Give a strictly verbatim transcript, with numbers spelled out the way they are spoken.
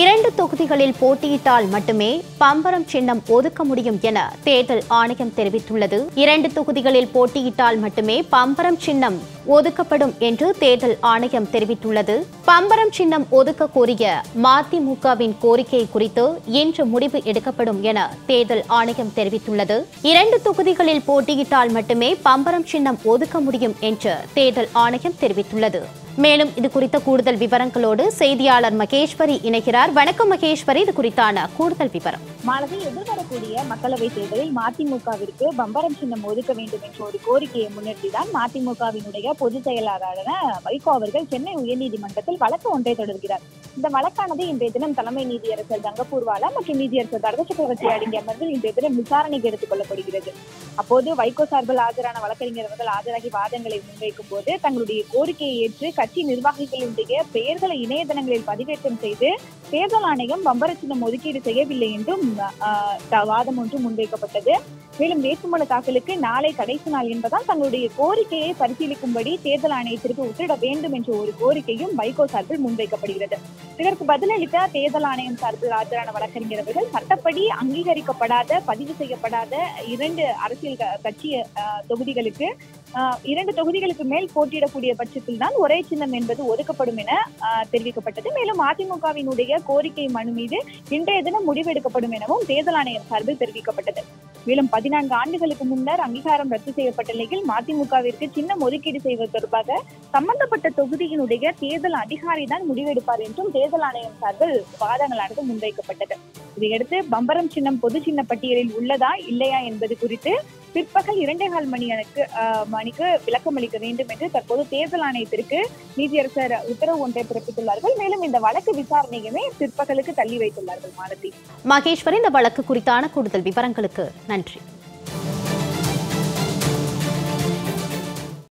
இரண்டு தொகுதிகளில் போட்டியிட்டால் மட்டுமே பம்பரம் சின்னம் ஒதுக்க முடியும் என தேர்தல் ஆணையம் தெரிவித்துள்ளது. இரண்டு தொகுதிகளில் போட்டியிட்டால் மட்டுமே பம்பரம் சின்னம் ஒதுக்கப்படும் என்று தேர்தல் ஆணையம் தெரிவித்துள்ளது. பம்பரம் சின்னம் ஒதுக்க கோரிய மதிமுகவின் கோரிக்கை குறித்து இன்று முடிவு எடுக்கப்படும் என தேர்தல் ஆணையம் தெரிவித்துள்ளது. இரண்டு தொகுதிகளில் போட்டியிட்டால் மட்டுமே பம்பரம் சின்னம் ஒதுக்க முடியும் என்று தேர்தல் ஆணையம் தெரிவித்துள்ளது. மேலும் இது குறித்த கூடுதல் விவரங்களோடு செய்தியாளர் மகேஸ்வரி இணைகிறார். வணக்கம் மகேஸ்வரி, இது குறித்தான கூடுதல் விவரம். மாலதி, எதிர்வரக்கூடிய மக்களவைத் தேர்தலில் மதிமுகவிற்கு பம்பரம் சின்னம் ஒதுக்க வேண்டும் என்ற ஒரு கோரிக்கையை முன்னிட்டுதான் மதிமுகவினுடைய பொதுச் செயலாளரான வைகோ அவர்கள் சென்னை உயர்நீதிமன்றத்தில் வழக்கு ஒன்றை தொடர்கிறார். இந்த வழக்கானது இன்றைய தினம் தலைமை நீதியரசர் தங்கப்பூர்வாலா மற்றும் நீதியரசர் தரத சக்கரவர்த்தி அடங்கிய அமர்வில் இன்றைய தினம் விசாரணைக்கு எடுத்துக் கொள்ளப்படுகிறது. அப்போது வைகோ சார்பில் ஆஜரான வழக்கறிஞர்கள் ஆஜராகி வாதங்களை முன்வைக்கும் போது தங்களுடைய கோரிக்கையை ஏற்று கட்சி நிர்வாகிகளுடைய பெயர்களை இணையதளங்களில் பதிவேற்றம் செய்து தேர்தல் ஆணையம் பம்பர சின்னம் ஒதுக்கீடு செய்யவில்லை என்றும் வாதம் ஒன்று முன்வைக்கப்பட்டது. மேலும் வேட்புமனு தாக்கலுக்கு நாளை கடைசி நாள் என்பதால் தங்களுடைய கோரிக்கையை பரிசீலிக்கும்படி தேர்தல் ஆணையத்திற்கு உத்தரவிட வேண்டும் என்ற ஒரு கோரிக்கையும் வைகோ சார்பில் முன்வைக்கப்படுகிறது. இதற்கு பதிலளித்த தேர்தல் ஆணையம் சார்பில் ஆஜரான வழக்கறிஞர்கள் சட்டப்படி அங்கீகரிக்கப்படாத பதிவு செய்யப்படாத இரண்டு அரசியல் கட்சி தொகுதிகளுக்கு இரண்டு தொகுதிகளுக்கு மேல் போட்டியிடக்கூடிய பட்சத்தில் தான் ஒரே சின்னம் என்பது ஒதுக்கப்படும் என தெரிவிக்கப்பட்டது. மேலும் மதிமுகவினுடைய கோரிக்கை மனு மீது இன்றைய தினம் முடிவெடுக்கப்படும் எனவும் தேர்தல் ஆணையம் சார்பில் தெரிவிக்கப்பட்டது. மேலும் பதினான்கு ஆண்டுகளுக்கு முன்னர் அங்கீகாரம் ரத்து செய்யப்பட்ட நிலையில் மதிமுகவிற்கு சின்னம் ஒதுக்கீடு செய்வது தொடர்பாக சம்பந்தப்பட்ட தொகுதியினுடைய தேர்தல் அதிகாரி தான் முடிவெடுப்பார் என்றும் தேர்தல் ஆணையம் சார்பில் வாதங்களானது முன்வைக்கப்பட்டது. இதையடுத்து பம்பரம் சின்னம் பொது சின்ன பட்டியலில் உள்ளதா இல்லையா என்பது குறித்து பிற்பகல் இரண்டே கால் மணி மணிக்கு விளக்கம் அளிக்க வேண்டும் என்று தற்போது தேர்தல் ஆணையத்திற்கு நீதியரசர் உத்தரவு ஒன்றை பிறப்பித்துள்ளார்கள். மேலும் இந்த வழக்கு விசாரணையுமே பிற்பகலுக்கு தள்ளி வைத்துள்ளார்கள். மாலதி, மகேஸ்வரன், இந்த வழக்கு குறித்தான கூடுதல் விவரங்களுக்கு நன்றி.